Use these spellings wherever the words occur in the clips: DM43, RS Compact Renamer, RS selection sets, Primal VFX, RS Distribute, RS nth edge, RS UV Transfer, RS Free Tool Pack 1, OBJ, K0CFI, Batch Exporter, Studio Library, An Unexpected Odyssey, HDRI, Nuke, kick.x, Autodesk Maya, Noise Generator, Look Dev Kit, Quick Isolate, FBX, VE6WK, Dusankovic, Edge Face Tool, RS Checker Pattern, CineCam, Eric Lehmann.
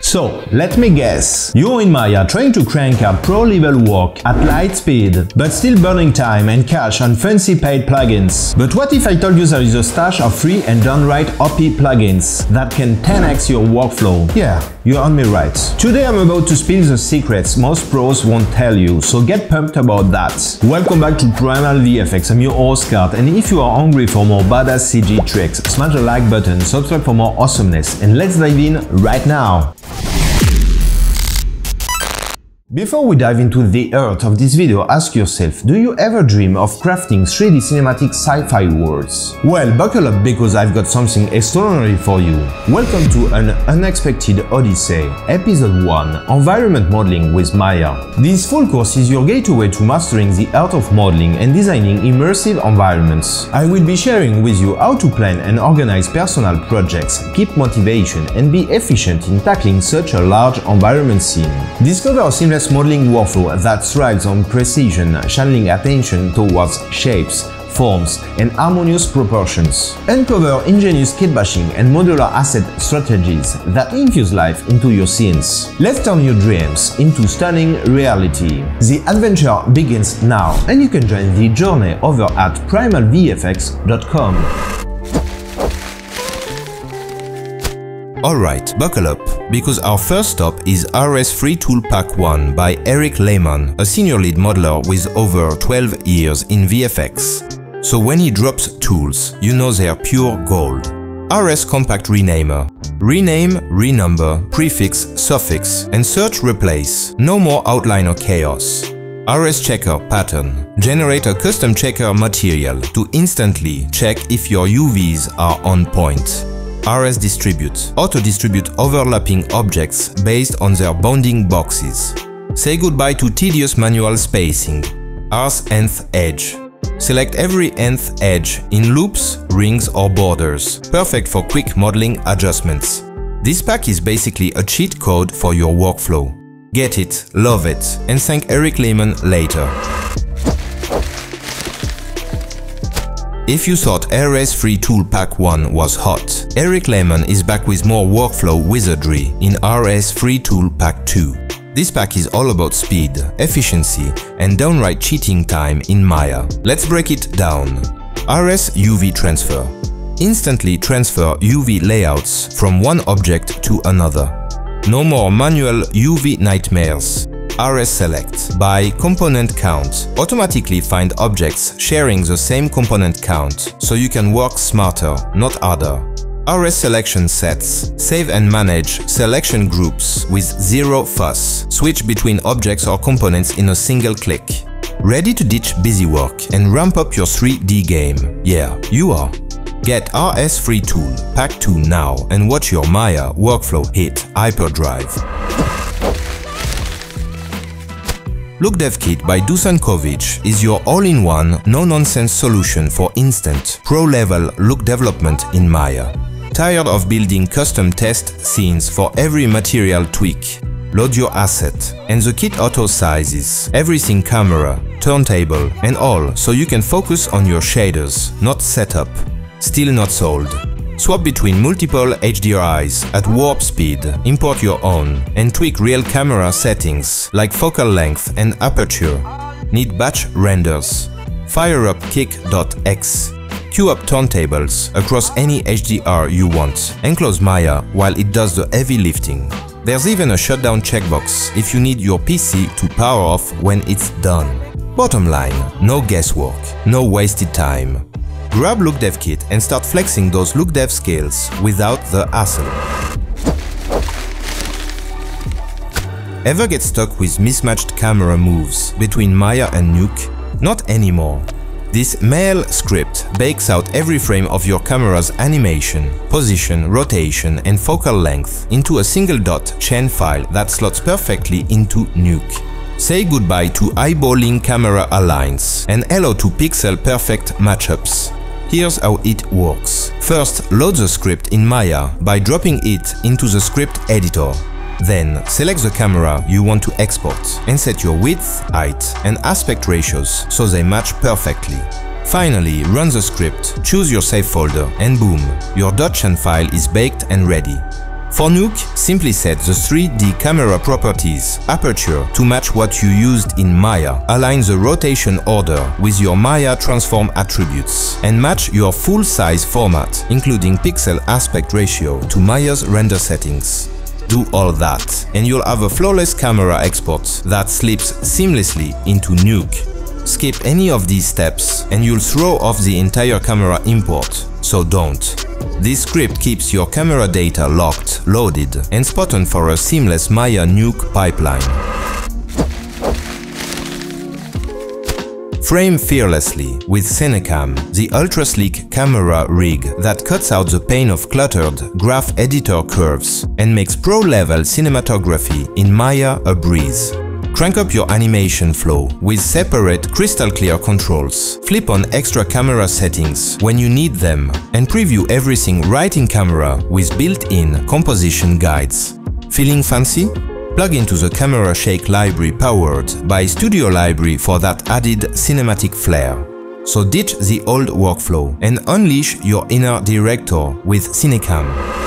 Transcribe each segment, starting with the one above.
So, let me guess, you're in Maya trying to crank up pro-level work at light speed, but still burning time and cash on fancy paid plugins. But what if I told you there is a stash of free and downright OP plugins that can 10x your workflow? Yeah, you heard me right. Today I'm about to spill the secrets most pros won't tell you, so get pumped about that. Welcome back to Primal VFX, I'm your host Kurt, and if you are hungry for more badass CG tricks, smash the like button, subscribe for more awesomeness, and let's dive in right now. Before we dive into the heart of this video, ask yourself, do you ever dream of crafting 3D cinematic sci-fi worlds? Well, buckle up because I've got something extraordinary for you. Welcome to An Unexpected Odyssey, Episode 1, Environment Modeling with Maya. This full course is your gateway to mastering the art of modeling and designing immersive environments. I will be sharing with you how to plan and organize personal projects, keep motivation, and be efficient in tackling such a large environment scene. Discover a seamless modeling workflow that thrives on precision, channeling attention towards shapes, forms, and harmonious proportions. Uncover ingenious kitbashing and modular asset strategies that infuse life into your scenes. Let's turn your dreams into stunning reality. The adventure begins now, and you can join the journey over at primalvfx.com. Alright, buckle up, because our first stop is RS Free Tool Pack 1 by Eric Lehmann, a senior lead modeler with over 12 years in VFX. So when he drops tools, you know they're pure gold. RS Compact Renamer. Rename, renumber, prefix, suffix, and search replace. No more outline or chaos. RS Checker Pattern. Generate a custom checker material to instantly check if your UVs are on point. RS Distribute. Auto-distribute overlapping objects based on their bounding boxes. Say goodbye to tedious manual spacing. RS nth edge. Select every nth edge in loops, rings or borders. Perfect for quick modeling adjustments. This pack is basically a cheat code for your workflow. Get it, love it, and thank Eric Lehmann later. If you thought RS Free Tool Pack 1 was hot, Eric Lehmann is back with more workflow wizardry in RS Free Tool Pack 2. This pack is all about speed, efficiency, and downright cheating time in Maya. Let's break it down. RS UV Transfer. Instantly transfer UV layouts from one object to another. No more manual UV nightmares. RS Select by component count. Automatically find objects sharing the same component count, so you can work smarter, not harder. RS Selection Sets. Save and manage selection groups with zero fuss. Switch between objects or components in a single click. Ready to ditch busy work and ramp up your 3D game? Yeah, you are. Get RS Free Tool Pack 2 now and watch your Maya workflow hit hyperdrive. Look Dev Kit by Dusankovic is your all-in-one, no-nonsense solution for instant, pro-level look development in Maya. Tired of building custom test scenes for every material tweak? Load your asset, and the kit auto-sizes everything, camera, turntable, and all, so you can focus on your shaders, not setup. Still not sold? Swap between multiple HDRIs at warp speed, import your own, and tweak real camera settings like focal length and aperture. Need batch renders? Fire up kick.x. Queue up turntables across any HDR you want, and close Maya while it does the heavy lifting. There's even a shutdown checkbox if you need your PC to power off when it's done. Bottom line, no guesswork, no wasted time. Grab Look Dev Kit and start flexing those Look Dev skills without the hassle. Ever get stuck with mismatched camera moves between Maya and Nuke? Not anymore. This mail script bakes out every frame of your camera's animation, position, rotation, and focal length into a single .chain file that slots perfectly into Nuke. Say goodbye to eyeballing camera aligns and hello to pixel-perfect matchups. Here's how it works. First, load the script in Maya by dropping it into the script editor. Then, select the camera you want to export and set your width, height, and aspect ratios so they match perfectly. Finally, run the script, choose your save folder, and boom, your .chain file is baked and ready. For Nuke, simply set the 3D camera properties aperture to match what you used in Maya, align the rotation order with your Maya transform attributes, and match your full-size format, including pixel aspect ratio, to Maya's render settings. Do all that, and you'll have a flawless camera export that slips seamlessly into Nuke. Skip any of these steps and you'll throw off the entire camera import, so don't. This script keeps your camera data locked, loaded, and spot on for a seamless Maya Nuke pipeline. Frame fearlessly with Cinecam, the ultra-sleek camera rig that cuts out the pain of cluttered graph editor curves and makes pro-level cinematography in Maya a breeze. Crank up your animation flow with separate crystal clear controls. Flip on extra camera settings when you need them and preview everything right in camera with built-in composition guides. Feeling fancy? Plug into the Camera Shake library powered by Studio Library for that added cinematic flair. So ditch the old workflow and unleash your inner director with Cinecam.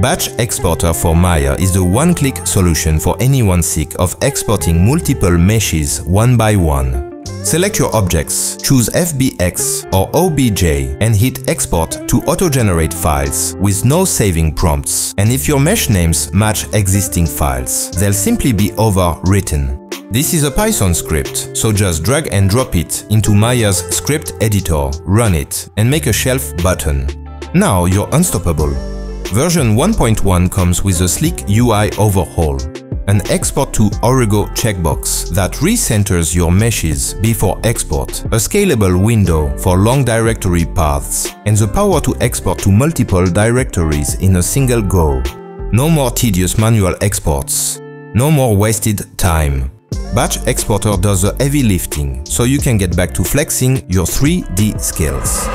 Batch Exporter for Maya is the one-click solution for anyone sick of exporting multiple meshes one by one. Select your objects, choose FBX or OBJ and hit Export to auto-generate files with no saving prompts. And if your mesh names match existing files, they'll simply be overwritten. This is a Python script, so just drag and drop it into Maya's script editor, run it, and make a shelf button. Now you're unstoppable. Version 1.1 comes with a sleek UI overhaul, an export to Origo checkbox that recenters your meshes before export, a scalable window for long directory paths, and the power to export to multiple directories in a single go. No more tedious manual exports, no more wasted time. Batch Exporter does the heavy lifting, so you can get back to flexing your 3D skills.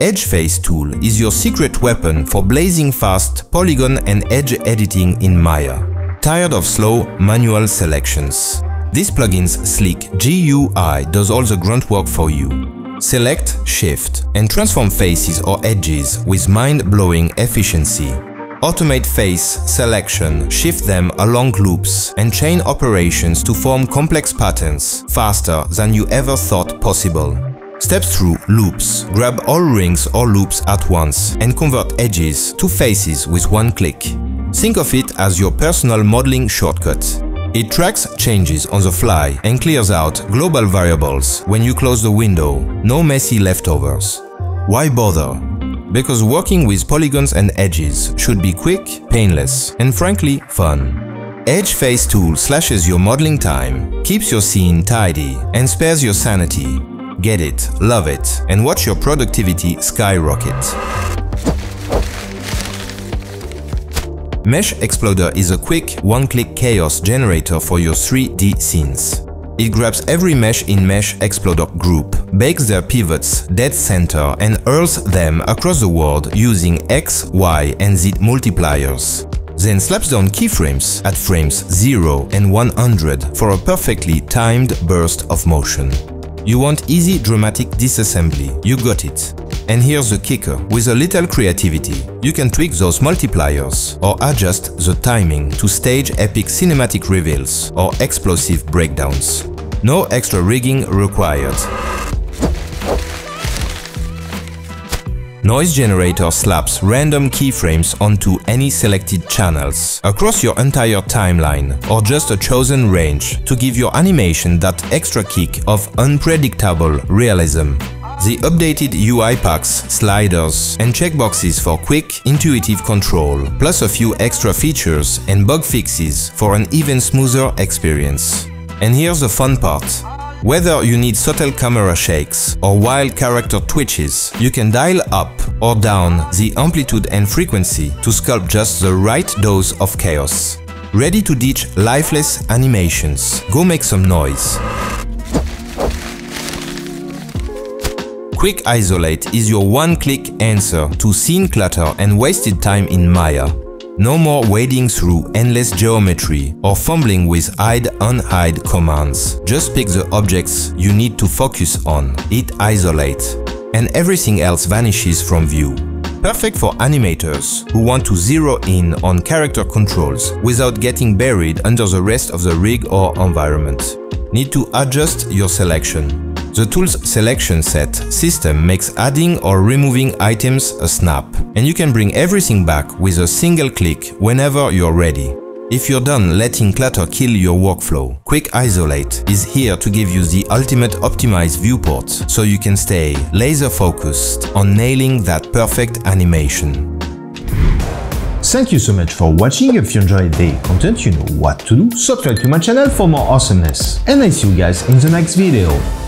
Edge Face Tool is your secret weapon for blazing fast polygon and edge editing in Maya. Tired of slow manual selections? This plugin's sleek GUI does all the grunt work for you. Select, shift, and transform faces or edges with mind-blowing efficiency. Automate face selection, shift them along loops, and chain operations to form complex patterns faster than you ever thought possible. Step through loops, grab all rings or loops at once and convert edges to faces with one click. Think of it as your personal modeling shortcut. It tracks changes on the fly and clears out global variables when you close the window, no messy leftovers. Why bother? Because working with polygons and edges should be quick, painless, and frankly fun. Edge Face Tool slashes your modeling time, keeps your scene tidy, and spares your sanity. Get it, love it, and watch your productivity skyrocket. Mesh Exploder is a quick one-click chaos generator for your 3D scenes. It grabs every mesh in Mesh Exploder group, bakes their pivots dead center, and hurls them across the world using X, Y, and Z multipliers. Then slaps down keyframes at frames 0 and 100 for a perfectly timed burst of motion. You want easy dramatic disassembly, you got it. And here's the kicker, with a little creativity, you can tweak those multipliers or adjust the timing to stage epic cinematic reveals or explosive breakdowns. No extra rigging required. Noise Generator slaps random keyframes onto any selected channels, across your entire timeline, or just a chosen range to give your animation that extra kick of unpredictable realism. The updated UI packs, sliders, and checkboxes for quick, intuitive control, plus a few extra features and bug fixes for an even smoother experience. And here's the fun part. Whether you need subtle camera shakes or wild character twitches, you can dial up or down the amplitude and frequency to sculpt just the right dose of chaos. Ready to ditch lifeless animations? Go make some noise. Quick Isolate is your one-click answer to scene clutter and wasted time in Maya. No more wading through endless geometry or fumbling with hide and unhide commands. Just pick the objects you need to focus on, hit isolate, and everything else vanishes from view. Perfect for animators who want to zero in on character controls without getting buried under the rest of the rig or environment. Need to adjust your selection. The tool's selection set system makes adding or removing items a snap, and you can bring everything back with a single click whenever you're ready. If you're done letting clutter kill your workflow, Quick Isolate is here to give you the ultimate optimized viewport so you can stay laser focused on nailing that perfect animation. Thank you so much for watching. If you enjoyed the content, you know what to do. Subscribe to my channel for more awesomeness, and I see you guys in the next video.